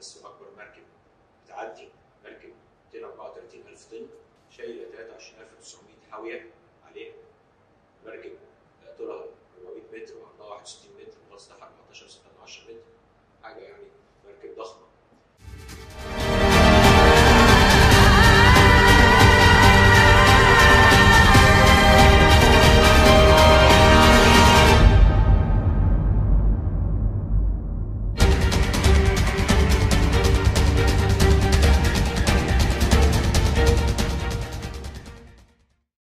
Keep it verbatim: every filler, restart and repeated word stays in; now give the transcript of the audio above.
بس اكبر مركب بتعدي، مركب مئتين وأربعة وثلاثين ألف طن، شايله ثلاثة وعشرين ألف وتسعمئة حاويه عليها، مركب طولها أربعمئة متر وعرضها واحد وستين متر ومتوسطها أربعتاشر فاصلة ستة متر، حاجه يعني مركب ضخمه.